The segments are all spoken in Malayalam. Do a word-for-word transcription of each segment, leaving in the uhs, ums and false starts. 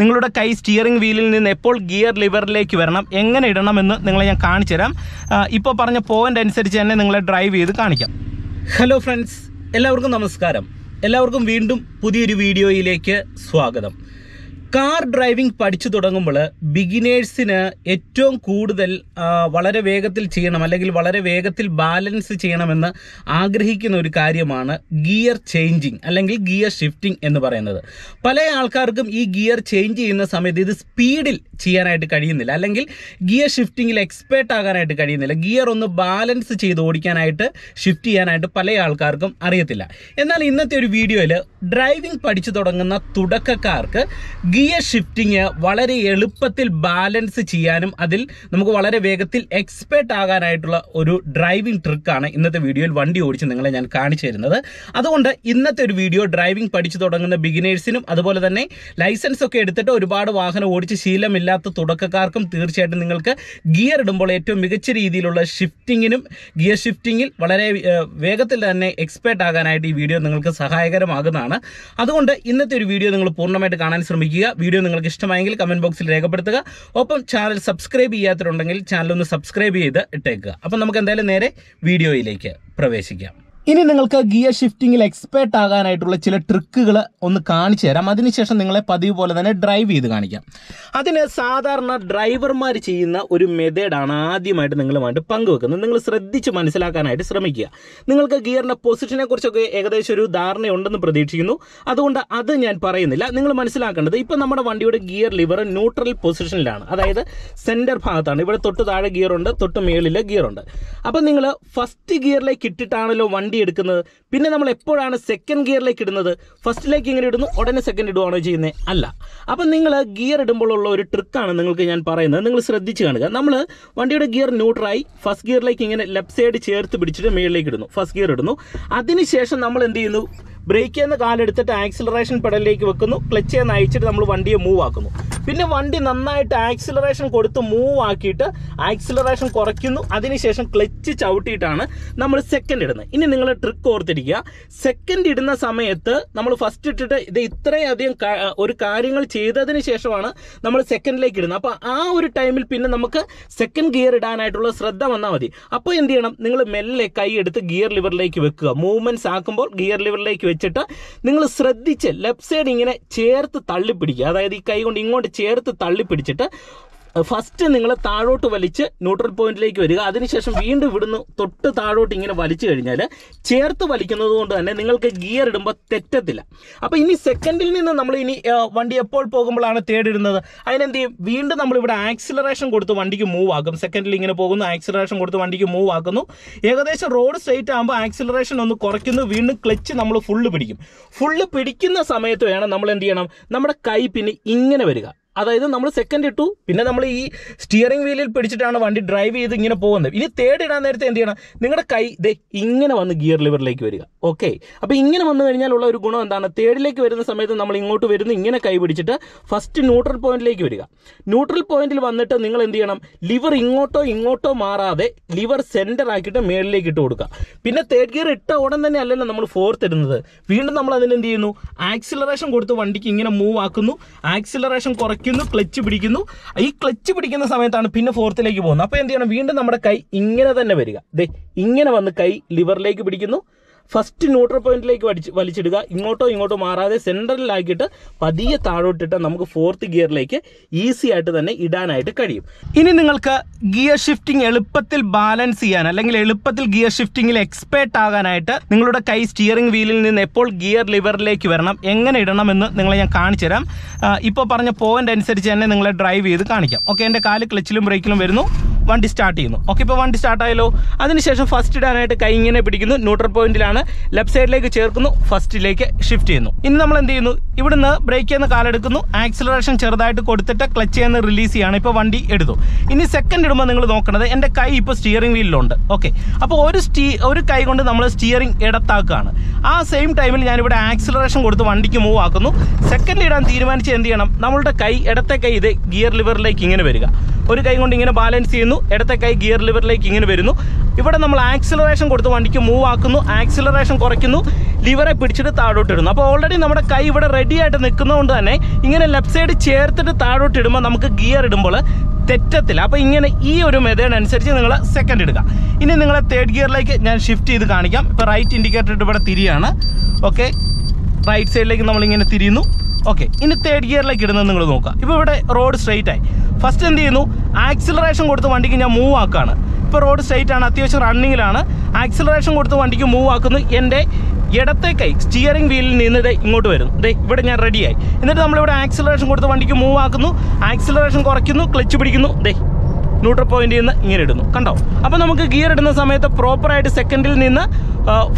നിങ്ങളുടെ കൈ സ്റ്റിയറിംഗ് വീലിൽ നിന്ന് എപ്പോൾ ഗിയർ ലിവറിലേക്ക് വരണം, എങ്ങനെ ഇടണമെന്ന് നിങ്ങളെ ഞാൻ കാണിച്ചു തരാം. ഇപ്പോൾ പറഞ്ഞ പോയിൻ്റ് അനുസരിച്ച് തന്നെ നിങ്ങളെ ഡ്രൈവ് ചെയ്ത് കാണിക്കാം. ഹലോ ഫ്രണ്ട്സ്, എല്ലാവർക്കും നമസ്കാരം. എല്ലാവർക്കും വീണ്ടും പുതിയൊരു വീഡിയോയിലേക്ക് സ്വാഗതം. കാർ ഡ്രൈവിംഗ് പഠിച്ചു തുടങ്ങുമ്പോൾ ബിഗിനേഴ്സിന് ഏറ്റവും കൂടുതൽ വളരെ വേഗത്തിൽ ചെയ്യണം അല്ലെങ്കിൽ വളരെ വേഗത്തിൽ ബാലൻസ് ചെയ്യണമെന്ന് ആഗ്രഹിക്കുന്ന ഒരു കാര്യമാണ് ഗിയർ ചേഞ്ചിങ് അല്ലെങ്കിൽ ഗിയർ ഷിഫ്റ്റിംഗ് എന്ന് പറയുന്നത്. പല ആൾക്കാർക്കും ഈ ഗിയർ ചേഞ്ച് ചെയ്യുന്ന സമയത്ത് ഇത് സ്പീഡിൽ ചെയ്യാനായിട്ട് കഴിയുന്നില്ല, അല്ലെങ്കിൽ ഗിയർ ഷിഫ്റ്റിങ്ങിൽ എക്സ്പേർട്ട് ആകാനായിട്ട് കഴിയുന്നില്ല. ഗിയർ ഒന്ന് ബാലൻസ് ചെയ്ത് ഓടിക്കാനായിട്ട്, ഷിഫ്റ്റ് ചെയ്യാനായിട്ട് പല ആൾക്കാർക്കും അറിയത്തില്ല. എന്നാൽ ഇന്നത്തെ ഒരു വീഡിയോയിൽ ഡ്രൈവിംഗ് പഠിച്ചു തുടങ്ങുന്ന തുടക്കക്കാർക്ക് ഗിയർ ഷിഫ്റ്റിങ് വളരെ എളുപ്പത്തിൽ ബാലൻസ് ചെയ്യാനും അതിൽ നമുക്ക് വളരെ വേഗത്തിൽ എക്സ്പേർട്ട് ആകാനായിട്ടുള്ള ഒരു ഡ്രൈവിംഗ് ട്രിക്കാണ് ഇന്നത്തെ വീഡിയോയിൽ വണ്ടി ഓടിച്ച് നിങ്ങളെ ഞാൻ കാണിച്ചു തരുന്നത്. അതുകൊണ്ട് ഇന്നത്തെ ഒരു വീഡിയോ ഡ്രൈവിംഗ് പഠിച്ചു തുടങ്ങുന്ന ബിഗിനേഴ്സിനും അതുപോലെ തന്നെ ലൈസൻസ് ഒക്കെ എടുത്തിട്ട് ഒരുപാട് വാഹനം ഓടിച്ച് ശീലമില്ലാത്ത തുടക്കക്കാർക്കും തീർച്ചയായിട്ടും നിങ്ങൾക്ക് ഗിയർ ഇടുമ്പോൾ ഏറ്റവും മികച്ച രീതിയിലുള്ള ഷിഫ്റ്റിങ്ങിനും ഗിയർ ഷിഫ്റ്റിങ്ങിൽ വളരെ വേഗത്തിൽ തന്നെ എക്സ്പേർട്ട് ആകാനായിട്ട് ഈ വീഡിയോ നിങ്ങൾക്ക് സഹായകരമാകുന്നതാണ്. അതുകൊണ്ട് ഇന്നത്തെ ഒരു വീഡിയോ നിങ്ങൾ പൂർണ്ണമായിട്ട് കാണാൻ ശ്രമിക്കുക. വീഡിയോ നിങ്ങൾക്ക് ഇഷ്ടമായെങ്കിൽ കമന്റ് ബോക്സിൽ രേഖപ്പെടുത്തുക. ഒപ്പം ചാനൽ സബ്സ്ക്രൈബ് ചെയ്യാത്തവരുണ്ടെങ്കിൽ ചാനൽ ഒന്ന് സബ്സ്ക്രൈബ് ചെയ്ത് ഇട്ടേക്കുക. അപ്പം നമുക്ക് എന്തായാലും നേരെ വീഡിയോയിലേക്ക് പ്രവേശിക്കാം. ഇനി നിങ്ങൾക്ക് ഗിയർ ഷിഫ്റ്റിങ്ങിൽ എക്സ്പേർട്ട് ആകാനായിട്ടുള്ള ചില ട്രിക്കുകൾ ഒന്ന് കാണിച്ചു തരാം. അതിനുശേഷം നിങ്ങളെ പതിവ് പോലെ തന്നെ ഡ്രൈവ് ചെയ്ത് കാണിക്കാം. അതിന് സാധാരണ ഡ്രൈവർമാർ ചെയ്യുന്ന ഒരു മെത്തേഡാണ് ആദ്യമായിട്ട് നിങ്ങളുമായിട്ട് പങ്കുവെക്കുന്നത്. നിങ്ങൾ ശ്രദ്ധിച്ച് മനസ്സിലാക്കാനായിട്ട് ശ്രമിക്കുക. നിങ്ങൾക്ക് ഗിയറിൻ്റെ പൊസിഷനെ കുറിച്ചൊക്കെ ഏകദേശം ഒരു ധാരണയുണ്ടെന്ന് പ്രതീക്ഷിക്കുന്നു, അതുകൊണ്ട് അത് ഞാൻ പറയുന്നില്ല. നിങ്ങൾ മനസ്സിലാക്കേണ്ടത് ഇപ്പം നമ്മുടെ വണ്ടിയുടെ ഗിയർ ലിവർ ന്യൂട്രൽ പൊസിഷനിലാണ്, അതായത് സെൻറ്റർ ഭാഗത്താണ്. ഇവിടെ തൊട്ട് താഴെ ഗിയറുണ്ട്, തൊട്ട് മേളിൽ ഗിയറുണ്ട്. അപ്പം നിങ്ങൾ ഫസ്റ്റ് ഗിയറിലേക്ക് ഇട്ടിട്ടാണല്ലോ വണ്ടി എടുക്കുന്നത്. പിന്നെ നമ്മൾ എപ്പോഴാണ് സെക്കൻഡ് ഗിയറിലേക്ക് ഇടുന്നത്? ഫസ്റ്റിലേക്ക് ഇങ്ങനെ ഇടുന്നു, ഉടനെ സെക്കൻഡ് ഇടുവാണോ ചെയ്യുന്നത്? അല്ല. അപ്പം നിങ്ങൾ ഗിയർ ഇടുമ്പോഴുള്ള ഒരു ട്രിക്കാണ് നിങ്ങൾക്ക് ഞാൻ പറയുന്നത്. നിങ്ങൾ ശ്രദ്ധിച്ച് കാണുക. നമ്മൾ വണ്ടിയുടെ ഗിയർ ന്യൂട്രായി ഫസ്റ്റ് ഗിയറിലേക്ക് ഇങ്ങനെ ലെഫ്റ്റ് സൈഡ് ചേർത്ത് പിടിച്ചിട്ട് മേളിലേക്ക് ഇടുന്നു, ഫസ്റ്റ് ഗിയർ ഇടുന്നു. അതിനുശേഷം നമ്മൾ എന്ത് ചെയ്യുന്നു? ബ്രേക്കിൽ നിന്ന് കാലെടുത്തിട്ട് ആക്സിലറേഷൻ പെഡലിലേക്ക് വെക്കുന്നു, ക്ലച്ച് എന്ന് അയച്ചിട്ട് നമ്മൾ വണ്ടിയെ മൂവ് ആക്കുന്നു. പിന്നെ വണ്ടി നന്നായിട്ട് ആക്സിലറേഷൻ കൊടുത്ത് മൂവ് ആക്കിയിട്ട് ആക്സിലറേഷൻ കുറയ്ക്കുന്നു. അതിനുശേഷം ക്ലച്ച് ചവിട്ടിയിട്ടാണ് നമ്മൾ സെക്കൻഡ് ഇടുന്നത്. ഇനി നിങ്ങൾ ട്രിക്ക് ഓർത്തിരിക്കുക, സെക്കൻഡ് ഇടുന്ന സമയത്ത് നമ്മൾ ഫസ്റ്റ് ഇട്ടിട്ട് ഇത് ഇത്രയധികം ഒരു കാര്യങ്ങൾ ചെയ്തതിന് ശേഷമാണ് നമ്മൾ സെക്കൻഡിലേക്ക് ഇടുന്നത്. അപ്പോൾ ആ ഒരു ടൈമിൽ പിന്നെ നമുക്ക് സെക്കൻഡ് ഗിയർ ഇടാനായിട്ടുള്ള ശ്രദ്ധ വന്നാൽ മതി. അപ്പോൾ എന്ത് ചെയ്യണം? നിങ്ങൾ മെല്ലെ കൈ എടുത്ത് ഗിയർ ലിവറിലേക്ക് വെക്കുക. മൂവ്മെൻറ്റ്സ് ആക്കുമ്പോൾ ഗിയർ ലിവറിലേക്ക് വെച്ചിട്ട് നിങ്ങൾ ശ്രദ്ധിച്ച് ലെഫ്റ്റ് സൈഡ് ഇങ്ങനെ ചേർത്ത് തള്ളിപ്പിടിക്കുക. അതായത് ഈ കൈ കൊണ്ട് ഇങ്ങോട്ട് ചേർത്ത് തള്ളിപ്പിടിച്ചിട്ട് ഫസ്റ്റ് നിങ്ങൾ താഴോട്ട് വലിച്ച് ന്യൂട്രൽ പോയിന്റിലേക്ക് വരിക. അതിനുശേഷം വീണ്ടും ഇവിടുന്ന് തൊട്ട് താഴോട്ട് ഇങ്ങനെ വലിച്ചു കഴിഞ്ഞാൽ ചേർത്ത് വലിക്കുന്നത് കൊണ്ട് തന്നെ നിങ്ങൾക്ക് ഗിയർ ഇടുമ്പോൾ തെറ്റത്തില്ല. അപ്പോൾ ഇനി സെക്കൻഡിൽ നിന്ന് നമ്മൾ ഇനി വണ്ടി എപ്പോൾ പോകുമ്പോഴാണ് തേർഡ് ഇടുന്നത്? അതിനെന്ത് ചെയ്യും? വീണ്ടും നമ്മളിവിടെ ആക്സിലറേഷൻ കൊടുത്ത് വണ്ടിക്ക് മൂവ് ആക്കും. സെക്കൻഡിൽ ഇങ്ങനെ പോകുന്നു, ആക്സിലറേഷൻ കൊടുത്ത് വണ്ടിക്ക് മൂവ് ആക്കുന്നു. ഏകദേശം റോഡ് സ്ട്രേറ്റ് ആകുമ്പോൾ ആക്സിലറേഷൻ ഒന്ന് കുറയ്ക്കുന്നു. വീണ്ടും ക്ലച്ച് നമ്മൾ ഫുള്ള് പിടിക്കും. ഫുള്ള് പിടിക്കുന്ന സമയത്ത് വേണം നമ്മൾ എന്ത് ചെയ്യണം? നമ്മുടെ കൈ പിന്നെ ഇങ്ങനെ വരിക. അതായത് നമ്മൾ സെക്കൻഡ് ഇട്ടു, പിന്നെ നമ്മൾ ഈ സ്റ്റിയറിംഗ് വീലിൽ പിടിച്ചിട്ടാണ് വണ്ടി ഡ്രൈവ് ചെയ്ത് ഇങ്ങനെ പോകുന്നത്. ഇനി തേർഡ് ഇടാൻ നേരത്തെ എന്ത് ചെയ്യണം? നിങ്ങളുടെ കൈ ദേ ഇങ്ങനെ വന്ന് ഗിയർ ലിവറിലേക്ക് വരിക. ഓക്കെ. അപ്പോൾ ഇങ്ങനെ വന്നു കഴിഞ്ഞാൽ ഉള്ള ഒരു ഗുണം എന്താണ്? തേർഡിലേക്ക് വരുന്ന സമയത്ത് നമ്മൾ ഇങ്ങോട്ട് വരുന്നു, ഇങ്ങനെ കൈ പിടിച്ചിട്ട് ഫസ്റ്റ് ന്യൂട്രൽ പോയിന്റിലേക്ക് വരിക. ന്യൂട്രൽ പോയിന്റിൽ വന്നിട്ട് നിങ്ങൾ എന്ത് ചെയ്യണം? ലിവർ ഇങ്ങോട്ടോ ഇങ്ങോട്ടോ മാറാതെ ലിവർ സെൻറ്റർ ആക്കിയിട്ട് മേളിലേക്ക് ഇട്ട് കൊടുക്കുക. പിന്നെ തേർഡ് ഗിയർ ഇട്ട ഉടൻ തന്നെ അല്ലല്ലോ നമ്മൾ ഫോർത്ത് ഇടുന്നത്. വീണ്ടും നമ്മൾ അതിന് എന്ത് ചെയ്യുന്നു? ആക്സിലറേഷൻ കൊടുത്ത് വണ്ടിക്ക് ഇങ്ങനെ മൂവ് ആക്കുന്നു, ആക്സിലറേഷൻ കുറയ്ക്കും, ക്ലച്ച് പിടിക്കുന്നു. ഈ ക്ലച്ച് പിടിക്കുന്ന സമയത്താണ് പിന്നെ ഫോർത്തിലേക്ക് പോകുന്നത്. അപ്പോൾ എന്ത് ചെയ്യണം? വീണ്ടും നമ്മുടെ കൈ ഇങ്ങനെ തന്നെ വരിക. ദേ ഇങ്ങനെ വന്ന് കൈ ലിവറിലേക്ക് പിടിക്കുന്നു, ഫസ്റ്റ് ന്യൂട്രൽ പോയിന്റിലേക്ക് വലിച്ച് വലിച്ചിടുക. ഇങ്ങോട്ടോ ഇങ്ങോട്ടോ മാറാതെ സെൻറ്ററിലാക്കിയിട്ട് പതിയെ താഴോട്ടിട്ട് നമുക്ക് ഫോർത്ത് ഗിയറിലേക്ക് ഈസി ആയിട്ട് തന്നെ ഇടാനായിട്ട് കഴിയും. ഇനി നിങ്ങൾക്ക് ഗിയർ ഷിഫ്റ്റിംഗ് എളുപ്പത്തിൽ ബാലൻസ് ചെയ്യാൻ അല്ലെങ്കിൽ എളുപ്പത്തിൽ ഗിയർ ഷിഫ്റ്റിങ്ങിൽ എക്സ്പേർട്ട് ആകാനായിട്ട് നിങ്ങളുടെ കൈ സ്റ്റിയറിംഗ് വീലിൽ നിന്ന് എപ്പോൾ ഗിയർ ലിവറിലേക്ക് വരണം, എങ്ങനെ ഇടണമെന്ന് നിങ്ങളെ ഞാൻ കാണിച്ചു തരാം. ഇപ്പോൾ പറഞ്ഞ പോയിൻ്റ് അനുസരിച്ച് തന്നെ നിങ്ങളെ ഡ്രൈവ് ചെയ്ത് കാണിക്കാം. ഓക്കെ. എൻ്റെ കാല് ക്ലച്ചിലും ബ്രേക്കിലും വരുന്നു, വണ്ടി സ്റ്റാർട്ട് ചെയ്യുന്നു. ഓക്കെ. ഇപ്പോൾ വണ്ടി സ്റ്റാർട്ടായല്ലോ. അതിനുശേഷം ഫസ്റ്റ് ഇടാനായിട്ട് കൈ ഇങ്ങനെ പിടിക്കുന്നു, ന്യൂട്രൽ പോയിന്റിലാണ്, ലെഫ്റ്റ് സൈഡിലേക്ക് ചേർക്കുന്നു, ഫസ്റ്റിലേക്ക് ഷിഫ്റ്റ് ചെയ്യുന്നു. ഇനി നമ്മൾ എന്ത് ചെയ്യുന്നു? ഇവിടുന്ന് ബ്രേക്കിൽ നിന്ന് കാലെടുക്കുന്നു, ആക്സിലറേഷൻ ചെറുതായിട്ട് കൊടുത്തിട്ട് ക്ലച്ചിൽ നിന്ന് റിലീസ് ചെയ്യാണ്. ഇപ്പോൾ വണ്ടി എടുത്തു. ഇനി സെക്കൻഡ് ഇടുമ്പോൾ നിങ്ങൾ നോക്കണത് എൻ്റെ കൈ ഇപ്പോൾ സ്റ്റിയറിംഗ് വീലിലുണ്ട്. ഓക്കെ. അപ്പോൾ ഒരു സ്റ്റീ ഒരു കൈ കൊണ്ട് നമ്മൾ സ്റ്റിയറിംഗ് ഇടത്താക്കുകയാണ്. ആ സെയിം ടൈമിൽ ഞാനിവിടെ ആക്സിലറേഷൻ കൊടുത്ത് വണ്ടിക്ക് മൂവ് ആക്കുന്നു. സെക്കൻഡ് ഇടാൻ തീരുമാനിച്ച് എന്ത് ചെയ്യണം? നമ്മളുടെ കൈ ഇടത്തെ കൈ ഇത് ഗിയർ ലിവറിലേക്ക് ഇങ്ങനെ വരിക. ഒരു കൈ കൊണ്ട് ഇങ്ങനെ ബാലൻസ് ചെയ്യുന്നു, ഇടത്തെ കൈ ഗിയർ ലിവറിലേക്ക് ഇങ്ങനെ വരുന്നു. ഇവിടെ നമ്മൾ ആക്സിലറേഷൻ കൊടുത്ത് വണ്ടിക്ക് മൂവ് ആക്കുന്നു, ആക്സിലറേഷൻ കുറയ്ക്കുന്നു, ലിവറെ പിടിച്ചിട്ട് താഴോട്ട് ഇടുന്നു. അപ്പോൾ ഓൾറെഡി നമ്മുടെ കൈ ഇവിടെ റെഡി ആയിട്ട് നിൽക്കുന്നതുകൊണ്ട് തന്നെ ഇങ്ങനെ ലെഫ്റ്റ് സൈഡ് ചേർത്തിട്ട് താഴോട്ട് ഇടുമ്പോൾ നമുക്ക് ഗിയർ ഇടുമ്പോൾ തെറ്റത്തില്ല. അപ്പോൾ ഇങ്ങനെ ഈ ഒരു മെത്തേഡ് അനുസരിച്ച് നിങ്ങൾ സെക്കൻഡ് എടുക്കുക. ഇനി നിങ്ങളെ തേർഡ് ഗിയറിലേക്ക് ഞാൻ ഷിഫ്റ്റ് ചെയ്ത് കാണിക്കാം. ഇപ്പോൾ റൈറ്റ് ഇൻഡിക്കേറ്റർ ഇട്ട് ഇവിടെ തിരിയാണ്, ഓക്കെ, റൈറ്റ് സൈഡിലേക്ക് നമ്മളിങ്ങനെ തിരിയുന്നു, ഓക്കെ. ഇനി തേർഡ് ഗിയറിലേക്ക് ഇടുന്നത് നിങ്ങൾ നോക്കുക. ഇപ്പോൾ ഇവിടെ റോഡ് സ്ട്രെയിറ്റ് ആയി. ഫസ്റ്റ് എന്ത് ചെയ്യുന്നു, ആക്സിലറേഷൻ കൊടുത്ത് വണ്ടിക്ക് ഞാൻ മൂവ് ആക്കുകയാണ്. ഇപ്പോൾ റോഡ് സ്ട്രെയിറ്റ് ആണ്, അത്യാവശ്യം റണ്ണിങ്ങിലാണ്. ആക്സിലറേഷൻ കൊടുത്ത് വണ്ടിക്ക് മൂവ് ആക്കുന്നു. എൻ്റെ ഇടത്തെ കൈ സ്റ്റിയറിംഗ് വീലിൽ നിന്ന് ഇതേ ഇങ്ങോട്ട് വരുന്നു. ദേ ഇവിടെ ഞാൻ റെഡിയായി. എന്നിട്ട് നമ്മളിവിടെ ആക്സിലറേഷൻ കൊടുത്ത് വണ്ടിക്ക് മൂവ് ആക്കുന്നു, ആക്സിലറേഷൻ കുറയ്ക്കുന്നു, ക്ലച്ച് പിടിക്കുന്നു, ദേ ന്യൂട്രൽ പോയിന്റിൽ നിന്ന് ഇങ്ങനെ ഇടുന്നു, കണ്ടോ. അപ്പോൾ നമുക്ക് ഗിയർ ഇടുന്ന സമയത്ത് പ്രോപ്പറായിട്ട് സെക്കൻഡിൽ നിന്ന്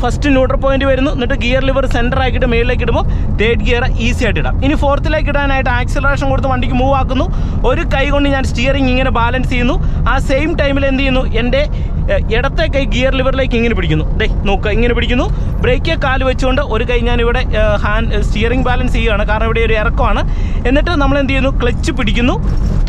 ഫസ്റ്റ് ന്യൂട്രൽ പോയിന്റ് വരുന്നു, എന്നിട്ട് ഗിയർ ലിവർ സെൻറ്റർ ആക്കിയിട്ട് മേളിലേക്ക് ഇടുമ്പോൾ തേർഡ് ഗിയർ ഈസി ആയിട്ട് ഇടാം. ഇനി ഫോർത്തിലേക്ക് ഇടാനായിട്ട് ആക്സിലറേഷൻ കൊടുത്ത് വണ്ടിക്ക് മൂവ് ആക്കുന്നു, ഒരു കൈ കൊണ്ട് ഞാൻ സ്റ്റിയറിംഗ് ഇങ്ങനെ ബാലൻസ് ചെയ്യുന്നു, ആ സെയിം ടൈമിൽ എന്ത് ചെയ്യുന്നു, എൻ്റെ ഇടത്തെ കൈ ഗിയർ ലിവറിലേക്ക് ഇങ്ങനെ പിടിക്കുന്നു, ദേ നോക്കുക ഇങ്ങനെ പിടിക്കുന്നു. ബ്രേക്ക് കാല് വെച്ചുകൊണ്ട് ഒരു കൈ ഞാനിവിടെ ഹാൻഡ് സ്റ്റിയറിംഗ് ബാലൻസ് ചെയ്യുകയാണ്, കാരണം ഇവിടെ ഒരു ഇറക്കമാണ്. എന്നിട്ട് നമ്മൾ എന്ത് ചെയ്യുന്നു, ക്ലച്ച് പിടിക്കുന്നു,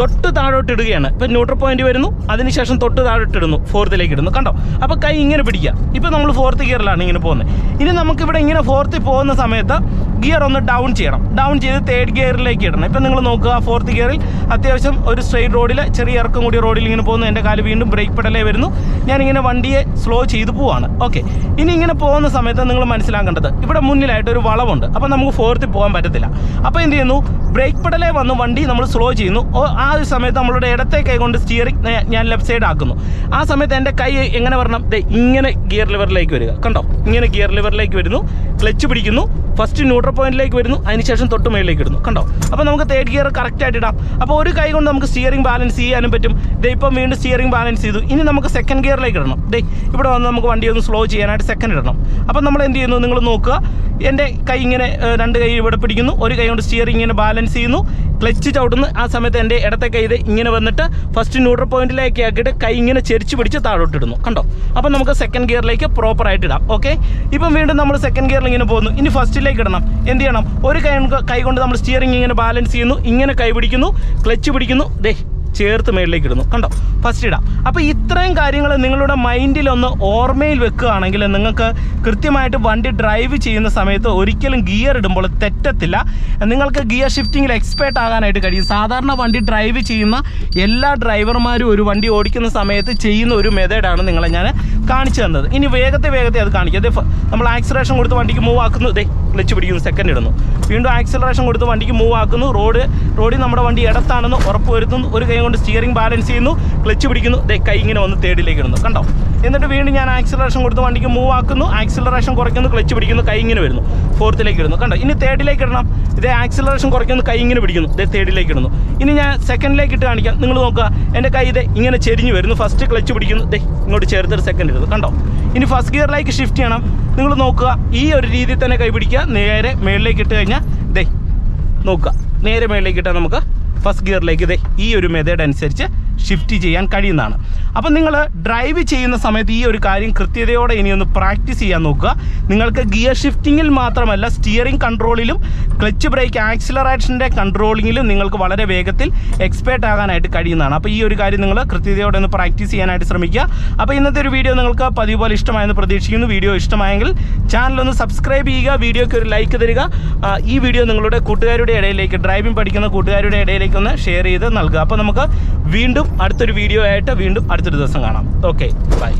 തൊട്ട് താഴോട്ട് ഇടുകയാണ്. ഇപ്പം ന്യൂട്രൽ പോയിന്റ് വരുന്നു, അതിനുശേഷം തൊട്ട് താഴോട്ട് ഇടുന്നു, ഫോർത്തിലേക്ക് ഇടുന്നു, കണ്ടോ. അപ്പോൾ കൈ ഇങ്ങനെ പിടിക്കുക. ഇപ്പോൾ നമ്മൾ ഫോർത്ത് ഗിയറിലാണ് ഇങ്ങനെ പോകുന്നത്. ഇനി നമുക്കിവിടെ ഇങ്ങനെ ഫോർത്തിൽ പോകുന്ന സമയത്ത് ഗിയർ ഒന്ന് ഡൗൺ ചെയ്യണം, ഡൗൺ ചെയ്ത് തേർഡ് ഗിയറിലേക്ക് ഇടണം. ഇപ്പം നിങ്ങൾ നോക്കുക, ഫോർത്ത് ഗിയറിൽ അത്യാവശ്യം ഒരു സ്ട്രെയിറ്റ് റോഡിൽ ചെറിയ ഇറക്കം കൂടിയ റോഡിൽ ഇങ്ങനെ പോകുന്നു, എൻ്റെ കാല് വീണ്ടും ബ്രേക്ക് പെടലേ വരുന്നു, ഞാനിങ്ങനെ വണ്ടിയെ സ്ലോ ചെയ്ത് പോവാണ്, ഓക്കെ. ഇനി ഇങ്ങനെ പോകുന്ന സമയത്ത് നിങ്ങൾ മനസ്സിലാക്കേണ്ടത് ഇവിടെ മുന്നിലായിട്ട് ഒരു വളവുണ്ട്, അപ്പോൾ നമുക്ക് ഫോർത്തിൽ പോകാൻ പറ്റത്തില്ല. അപ്പോൾ എന്ത് ചെയ്യുന്നു, ബ്രേക്ക് പെടലേ വന്ന് വണ്ടി നമ്മൾ സ്ലോ ചെയ്യുന്നു. ആ ഒരു സമയത്ത് നമ്മളുടെ ഇടത്തെ കൈ കൊണ്ട് സ്റ്റിയറിംഗ് ഞാൻ ലെഫ്റ്റ് സൈഡ് ആക്കുന്നു. ആ സമയത്ത് എൻ്റെ കൈ എങ്ങനെ വരണം, ഇങ്ങനെ ഗിയർ ലിവറിലേക്ക് വരിക, കണ്ടോ, ഇങ്ങനെ ഗിയർ ലിവറിലേക്ക് വരുന്നു, ക്ലച്ച് പിടിക്കുന്നു, ഫസ്റ്റ് ന്യൂട്രൽ പോയിന്റിലേക്ക് വരുന്നു, അതിനുശേഷം തൊട്ട് മേളിലേക്ക് ഇടുന്നു, കണ്ടോ. അപ്പോൾ നമുക്ക് തേർഡ് ഗിയർ കറക്റ്റായിട്ട് ഇടാം. അപ്പോൾ ഒരു കൈ കൊണ്ട് നമുക്ക് സ്റ്റിയറിംഗ് ബാലൻസ് ചെയ്യാനും പറ്റും. ദേ ഇപ്പം വീണ്ടും സ്റ്റിയറിംഗ് ബാലൻസ് ചെയ്തു. ഇനി നമുക്ക് സെക്കൻഡ് ഗിയറിലേക്ക് ഇടണം. ദേ ഇവിടെ വന്ന് നമുക്ക് വണ്ടി ഒന്ന് സ്ലോ ചെയ്യാനായിട്ട് സെക്കൻഡ് ഇടണം. അപ്പോൾ നമ്മൾ എന്ത് ചെയ്യുന്നു, നിങ്ങൾ നോക്കുക, എൻ്റെ കൈ ഇങ്ങനെ രണ്ട് കൈ ഇവിടെ പിടിക്കുന്നു, ഒരു കൈ കൊണ്ട് സ്റ്റിയറിംഗ് ഇങ്ങനെ ബാലൻസ് ചെയ്യുന്നു, ക്ലച്ച് ചവിട്ടുന്നു. ആ സമയത്ത് എൻ്റെ ഇടത്തെ കൈ ഇത് ഇങ്ങനെ വന്നിട്ട് ഫസ്റ്റ് ന്യൂട്രൽ പോയിന്റിലേക്ക് ആക്കിയിട്ട് കൈ ഇങ്ങനെ ചെരിച്ച് പിടിച്ച് താഴോട്ട് ഇടുന്നു, കണ്ടോ. അപ്പോൾ നമുക്ക് സെക്കൻഡ് ഗിയറിലേക്ക് പ്രോപ്പറായിട്ട് ഇടാം, ഓക്കെ. ഇപ്പം വീണ്ടും നമ്മൾ സെക്കൻഡ് ഗിയറിൽ ഇങ്ങനെ പോകുന്നു. ഇനി ഫസ്റ്റിലേക്ക് ഇടണം. എന്ത് ചെയ്യണം, ഒരു കൈ കൈ കൊണ്ട് നമ്മൾ സ്റ്റിയറിംഗ് ഇങ്ങനെ ബാലൻസ് ചെയ്യുന്നു, ഇങ്ങനെ കൈ പിടിക്കുന്നു, ക്ലച്ച് പിടിക്കുന്നു, ദേ ചേർത്ത് മേളിലേക്ക് ഇടുന്നു, കണ്ടോ, ഫസ്റ്റ് ഇടാം. അപ്പോൾ ഇത്രയും കാര്യങ്ങൾ നിങ്ങളുടെ മൈൻഡിലൊന്ന് ഓർമ്മയിൽ വെക്കുകയാണെങ്കിൽ നിങ്ങൾക്ക് കൃത്യമായിട്ട് വണ്ടി ഡ്രൈവ് ചെയ്യുന്ന സമയത്ത് ഒരിക്കലും ഗിയർ ഇടുമ്പോൾ തെറ്റത്തില്ല. നിങ്ങൾക്ക് ഗിയർ ഷിഫ്റ്റിങ്ങിൽ എക്സ്പേർട്ട് ആകാനായിട്ട് കഴിയും. സാധാരണ വണ്ടി ഡ്രൈവ് ചെയ്യുന്ന എല്ലാ ഡ്രൈവർമാരും ഒരു വണ്ടി ഓടിക്കുന്ന സമയത്ത് ചെയ്യുന്ന ഒരു മെത്തേഡാണ് നിങ്ങളെ ഞാൻ കാണിച്ചു തന്നത്. ഇനി വേഗത്തെ വേഗത്തെ അത് കാണിക്കുക. അതേ നമ്മൾ ആക്സിലറേഷൻ കൊടുത്ത് വണ്ടിക്ക് മൂവ് ആക്കുന്നു, ഇതേ ക്ലച്ച് പിടിക്കുന്നു, സെക്കൻഡ് ഇടുന്നു, വീണ്ടും ആക്സിലറേഷൻ കൊടുത്ത് വണ്ടിക്ക് മൂവ് ആക്കുന്നു, റോഡ് റോഡിൽ നമ്മുടെ വണ്ടി ഇടത്താണെന്ന് ഉറപ്പുവരുത്തുന്നു, ഒരു കൈ കൊണ്ട് സ്റ്റിയറിംഗ് ബാലൻസ് ചെയ്യുന്നു, ക്ലച്ച് പിടിക്കുന്നു, ദേ കൈ ഇങ്ങനെ വന്ന് തേർഡിലേക്ക് ഇടുന്നു, കണ്ടോ. എന്നിട്ട് വീണ്ടും ഞാൻ ആക്സിലറേഷൻ കൊടുത്ത് വണ്ടിക്ക് മൂവ് ആക്കുന്നു, ആക്സിലറേഷൻ കുറയ്ക്കുന്നു, ക്ലച്ച് പിടിക്കുന്നു, കൈ ഇങ്ങനെ വരുന്നു, ഫോർത്തിലേക്ക് ഇടുന്നു, കണ്ടോ. ഇനി തേർഡിലേക്ക് ഇടണം. ഇതേ ആക്സിലറേഷൻ കുറയ്ക്കുന്നു, കൈ ഇങ്ങനെ പിടിക്കുന്നു, ദേ തേർഡിലേക്ക് ഇടുന്നു. ഇനി ഞാൻ സെക്കൻഡിലേക്ക് ഇട്ട് കാണിക്കാം. നിങ്ങൾ നോക്കുക, എൻ്റെ കൈ ഇതേ ഇങ്ങനെ ചെരിഞ്ഞ് വരുന്നു, ഫസ്റ്റ് ക്ലച്ച് പിടിക്കുന്നു, ദേ ഇങ്ങോട്ട് ചേർത്തിട്ട് സെക്കൻഡ് ഇടുന്നു, കണ്ടോ. ഇനി ഫസ്റ്റ് ഗിയറിലേക്ക് ഷിഫ്റ്റ് ചെയ്യണം. നിങ്ങൾ നോക്കുക, ഈ ഒരു രീതിയിൽ തന്നെ കൈ പിടിക്കുക, നേരെ മേളിലേക്ക് ഇട്ട് കഴിഞ്ഞാൽ ദേ നോക്കുക, നേരെ മേളിലേക്ക് ഇട്ടാൽ നമുക്ക് ഫസ്റ്റ് ഗിയറിലേക്ക് ഇതേ ഈ ഒരു മെത്തേഡ് അനുസരിച്ച് ഷിഫ്റ്റ് ചെയ്യാൻ കഴിയുന്നതാണ്. അപ്പം നിങ്ങൾ ഡ്രൈവ് ചെയ്യുന്ന സമയത്ത് ഈ ഒരു കാര്യം കൃത്യതയോടെ ഇനിയൊന്ന് പ്രാക്ടീസ് ചെയ്യാൻ നോക്കുക. നിങ്ങൾക്ക് ഗിയർ ഷിഫ്റ്റിങ്ങിൽ മാത്രമല്ല, സ്റ്റിയറിംഗ് കൺട്രോളിലും ക്ലച്ച് ബ്രേക്ക് ആക്സിലറേഷൻ്റെ കൺട്രോളിങ്ങിലും നിങ്ങൾക്ക് വളരെ വേഗത്തിൽ എക്സ്പേർട്ട് ആകാനായിട്ട് കഴിയുന്നതാണ്. അപ്പോൾ ഈ ഒരു കാര്യം നിങ്ങൾ കൃത്യതയോടെ ഒന്ന് പ്രാക്ടീസ് ചെയ്യാനായിട്ട് ശ്രമിക്കുക. അപ്പോൾ ഇന്നത്തെ ഒരു വീഡിയോ നിങ്ങൾക്ക് പതിപോലെ ഇഷ്ടമായെന്ന് പ്രതീക്ഷിക്കുന്നു. വീഡിയോ ഇഷ്ടമായെങ്കിൽ ചാനലൊന്ന് സബ്സ്ക്രൈബ് ചെയ്യുക, വീഡിയോയ്ക്ക് ഒരു ലൈക്ക് തരിക, ഈ വീഡിയോ നിങ്ങളുടെ കൂട്ടുകാരുടെ ഇടയിലേക്ക്, ഡ്രൈവിംഗ് പഠിക്കുന്ന കൂട്ടുകാരുടെ ഇടയിലേക്കൊന്ന് ഷെയർ ചെയ്ത് നൽകുക. അപ്പോൾ നമുക്ക് വീണ്ടും അടുത്തൊരു വീഡിയോ ആയിട്ട് വീണ്ടും അടുത്തൊരു ദിവസം കാണാം. Okay, by.